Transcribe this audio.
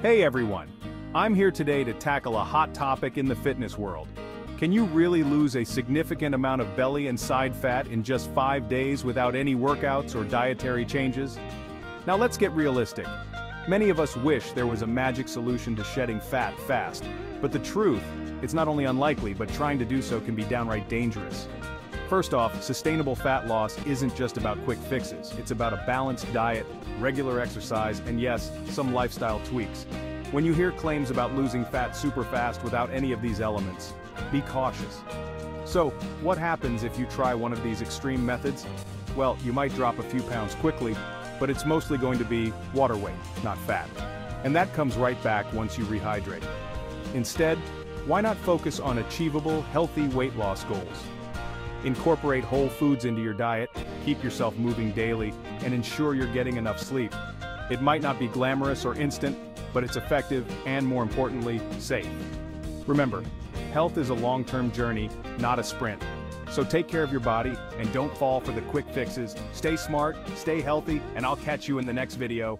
Hey everyone, I'm here today to tackle a hot topic in the fitness world. Can you really lose a significant amount of belly and side fat in just 5 days without any workouts or dietary changes? Now let's get realistic. Many of us wish there was a magic solution to shedding fat fast, but the truth, it's not only unlikely, but trying to do so can be downright dangerous. First off, sustainable fat loss isn't just about quick fixes, it's about a balanced diet, regular exercise, and yes, some lifestyle tweaks. When you hear claims about losing fat super fast without any of these elements, be cautious. So, what happens if you try one of these extreme methods? Well, you might drop a few pounds quickly, but it's mostly going to be water weight, not fat. And that comes right back once you rehydrate. Instead, why not focus on achievable, healthy weight loss goals? Incorporate whole foods into your diet, keep yourself moving daily, and ensure you're getting enough sleep. It might not be glamorous or instant, but it's effective and, more importantly, safe. Remember, health is a long-term journey, not a sprint. So take care of your body and don't fall for the quick fixes. Stay smart, stay healthy, and I'll catch you in the next video.